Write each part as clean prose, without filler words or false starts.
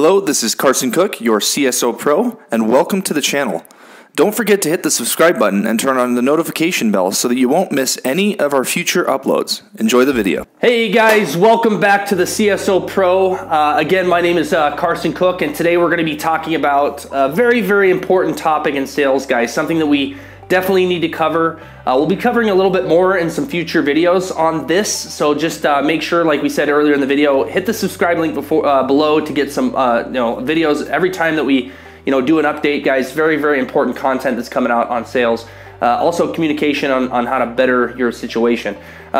Hello, this is Carson Cook, your CSO Pro, and welcome to the channel. Don't forget to hit the subscribe button and turn on the notification bell so that you won't miss any of our future uploads. Enjoy the video. Hey guys, welcome back to the CSO Pro. Again, my name is Carson Cook, and today we're going to be talking about a very, very important topic in sales, guys, something that we definitely need to cover. We'll be covering a little bit more in some future videos on this, so just make sure, like we said earlier in the video, hit the subscribe link below to get some videos every time that we do an update, guys. Very, very important content that's coming out on sales. Also communication on how to better your situation.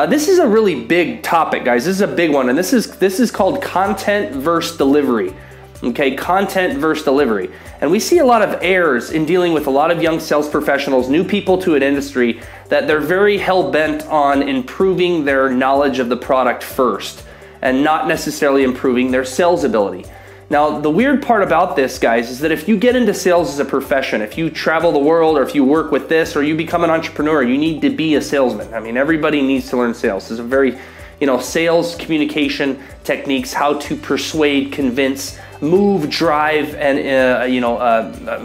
This is a really big topic, guys. This is a big one, and this is called content versus delivery. Okay, content versus delivery. And we see a lot of errors in dealing with a lot of young sales professionals, new people to an industry, that they're very hell-bent on improving their knowledge of the product first and not necessarily improving their sales ability. Now, the weird part about this, guys, is that if you get into sales as a profession, if you travel the world or if you work with this or you become an entrepreneur, you need to be a salesman. I mean, everybody needs to learn sales. It's a very, sales communication techniques, how to persuade, convince, move, drive, and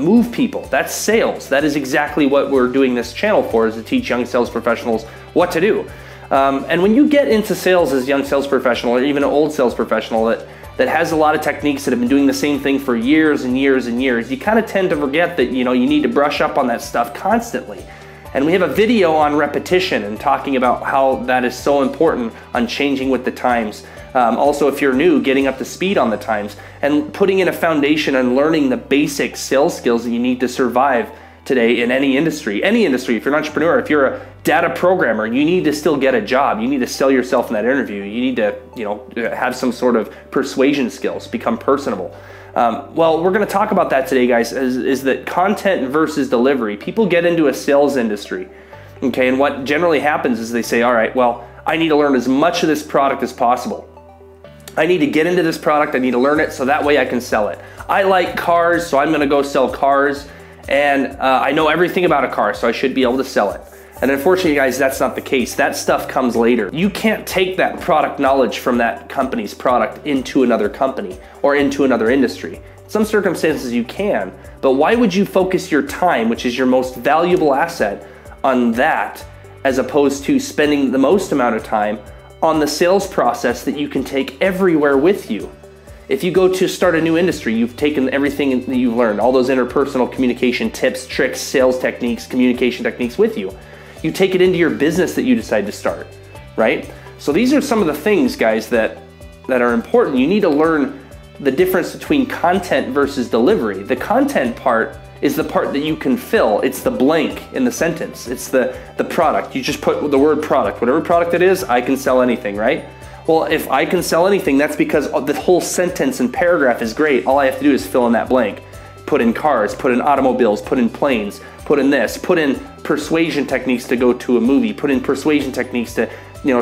move people. That's sales. That is exactly what we're doing this channel for, is to teach young sales professionals what to do. And when you get into sales as a young sales professional or even an old sales professional that has a lot of techniques that have been doing the same thing for years and years and years, you kind of tend to forget that you need to brush up on that stuff constantly. And we have a video on repetition and talking about how that is so important on changing with the times. Also, if you're new, getting up to speed on the times and putting in a foundation and learning the basic sales skills that you need to survive today in any industry. If you're an entrepreneur, if you're a data programmer, you need to still get a job. You need to sell yourself in that interview. You need to, have some sort of persuasion skills, become personable. Well, we're going to talk about that today, guys, is that content versus delivery. People get into a sales industry, okay, and what generally happens is they say, all right, well, I need to learn as much of this product as possible. I need to get into this product, I need to learn it, so that way I can sell it. I like cars, so I'm gonna go sell cars, and I know everything about a car, so I should be able to sell it. And unfortunately, guys, that's not the case. That stuff comes later. You can't take that product knowledge from that company's product into another company or into another industry. In some circumstances you can, but why would you focus your time, which is your most valuable asset, on that, as opposed to spending the most amount of time on the sales process that you can take everywhere with you? If you go to start a new industry, you've taken everything that you've learned, all those interpersonal communication tips, tricks, sales techniques, communication techniques with you. You take it into your business that you decide to start, right? So these are some of the things, guys, that are important. You need to learn the difference between content versus delivery. The content part is the part that you can fill. It's the blank in the sentence. It's the product. You just put the word product. Whatever product it is, I can sell anything, right? Well, if I can sell anything, that's because the whole sentence and paragraph is great. All I have to do is fill in that blank. Put in cars, put in automobiles, put in planes, put in this, put in persuasion techniques to go to a movie, put in persuasion techniques to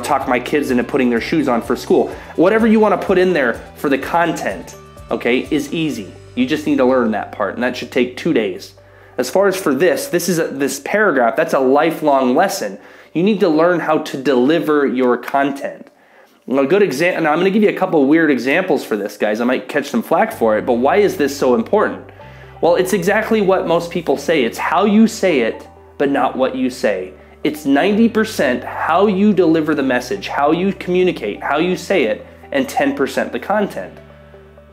talk my kids into putting their shoes on for school. Whatever you want to put in there for the content, okay, is easy. You just need to learn that part, and that should take 2 days. As far as for this paragraph, that's a lifelong lesson. You need to learn how to deliver your content. A good example, and I'm going to give you a couple weird examples for this, guys. I might catch some flack for it, but why is this so important? Well, it's exactly what most people say. It's how you say it, but not what you say. It's 90% how you deliver the message, how you communicate, how you say it, and 10% the content,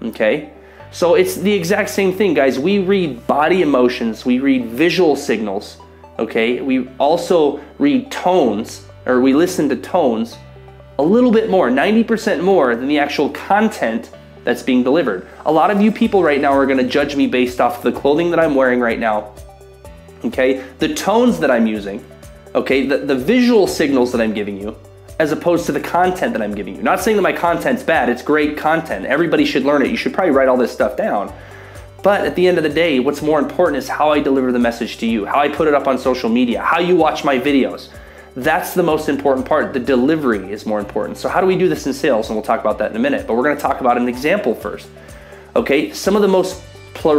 okay? So it's the exact same thing, guys. We read body emotions, we read visual signals, okay? We also read tones, or we listen to tones a little bit more, 90% more than the actual content that's being delivered. A lot of you people right now are gonna judge me based off the clothing that I'm wearing right now, okay? The tones that I'm using, okay? The visual signals that I'm giving you, as opposed to the content that I'm giving you. Not saying that my content's bad, it's great content. Everybody should learn it. You should probably write all this stuff down. But at the end of the day, what's more important is how I deliver the message to you, how I put it up on social media, how you watch my videos. That's the most important part. The delivery is more important. So how do we do this in sales? And we'll talk about that in a minute, but we're gonna talk about an example first. Okay, some of the most the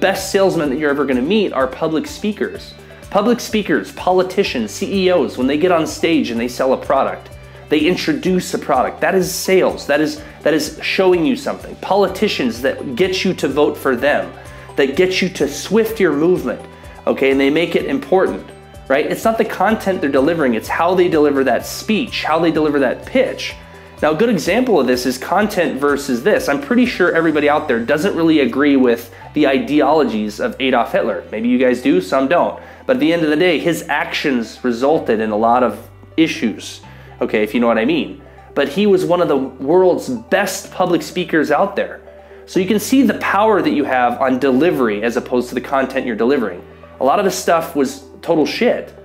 best salesmen that you're ever gonna meet are public speakers. Public speakers, politicians, CEOs, when they get on stage and they sell a product, They introduce a product. That is sales. That is showing you something. Politicians that get you to vote for them, that get you to swift your movement, okay, and they make it important, right? It's not the content they're delivering, it's how they deliver that speech, how they deliver that pitch. Now, a good example of this is content versus this. I'm pretty sure everybody out there doesn't really agree with the ideologies of Adolf Hitler. Maybe you guys do, some don't. But at the end of the day, his actions resulted in a lot of issues, okay, if you know what I mean. But he was one of the world's best public speakers out there. So you can see the power that you have on delivery as opposed to the content you're delivering. A lot of this stuff was total shit,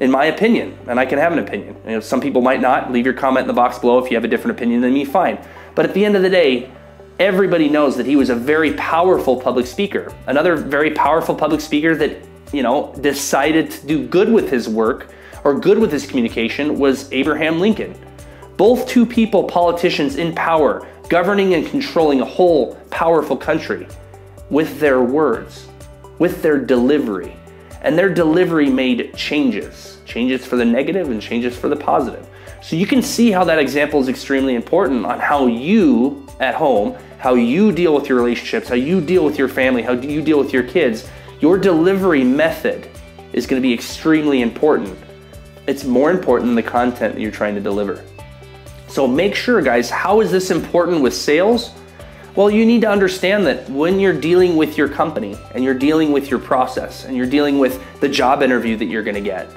in my opinion, and I can have an opinion. You know, some people might not. Leave your comment in the box below if you have a different opinion than me, fine. But at the end of the day, everybody knows that he was a very powerful public speaker. Another very powerful public speaker that, you know, decided to do good with his work or good with his communication was Abraham Lincoln. Both two people, politicians in power, governing and controlling a whole powerful country with their words, with their delivery. And their delivery made changes, changes for the negative and changes for the positive. So you can see how that example is extremely important on how you at home, how you deal with your relationships, how you deal with your family, how you deal with your kids. Your delivery method is going to be extremely important. It's more important than the content that you're trying to deliver. So make sure, guys, how is this important with sales? Well, you need to understand that when you're dealing with your company and you're dealing with your process and you're dealing with the job interview that you're gonna get,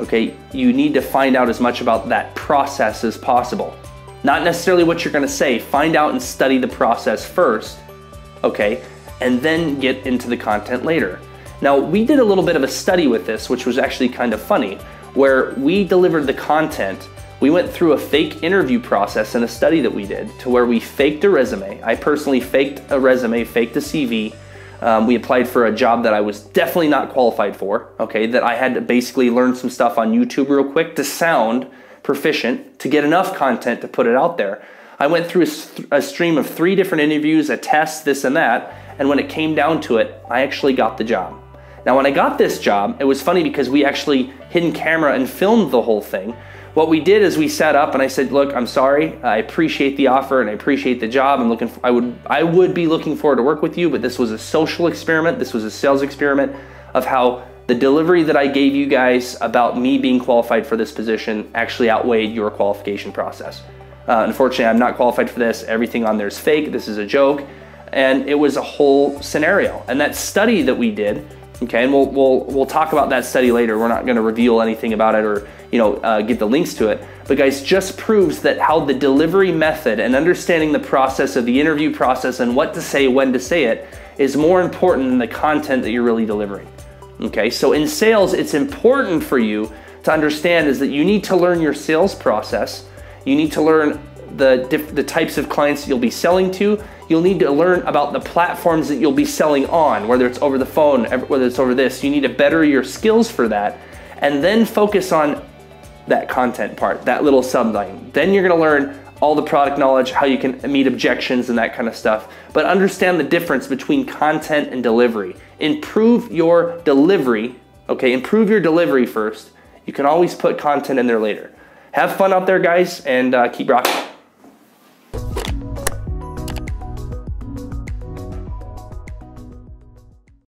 okay, you need to find out as much about that process as possible. Not necessarily what you're gonna say. Find out and study the process first, okay, and then get into the content later. Now, we did a little bit of a study with this, which was actually kind of funny, where we delivered the content. We went through a fake interview process in a study that we did to where we faked a resume. I personally faked a resume, faked a CV. We applied for a job that I was definitely not qualified for, okay, that I had to basically learn some stuff on YouTube real quick to sound proficient, to get enough content to put it out there. I went through a stream of 3 different interviews, a test, this and that, and when it came down to it, I actually got the job. Now, when I got this job, it was funny because we actually hidden camera and filmed the whole thing. What we did is we sat up and I said, look, I'm sorry, I appreciate the offer and I appreciate the job. I'm looking for, I would be looking forward to work with you, but this was a social experiment. This was a sales experiment of how the delivery that I gave you guys about me being qualified for this position actually outweighed your qualification process. Unfortunately, I'm not qualified for this. Everything on there is fake. This is a joke. And it was a whole scenario. And that study that we did, okay, and we'll talk about that study later. We're not gonna reveal anything about it or, you know, get the links to it. But guys, just proves that how the delivery method and understanding the process of the interview process and what to say, when to say it is more important than the content that you're really delivering. Okay, so in sales, it's important for you to understand is that you need to learn your sales process. You need to learn the types of clients you'll be selling to. You'll need to learn about the platforms that you'll be selling on, whether it's over the phone, whether it's over this. You need to better your skills for that and then focus on that content part, that little subline. Then you're gonna learn all the product knowledge, how you can meet objections and that kind of stuff. But understand the difference between content and delivery. Improve your delivery, okay? Improve your delivery first. You can always put content in there later. Have fun out there, guys, and keep rocking.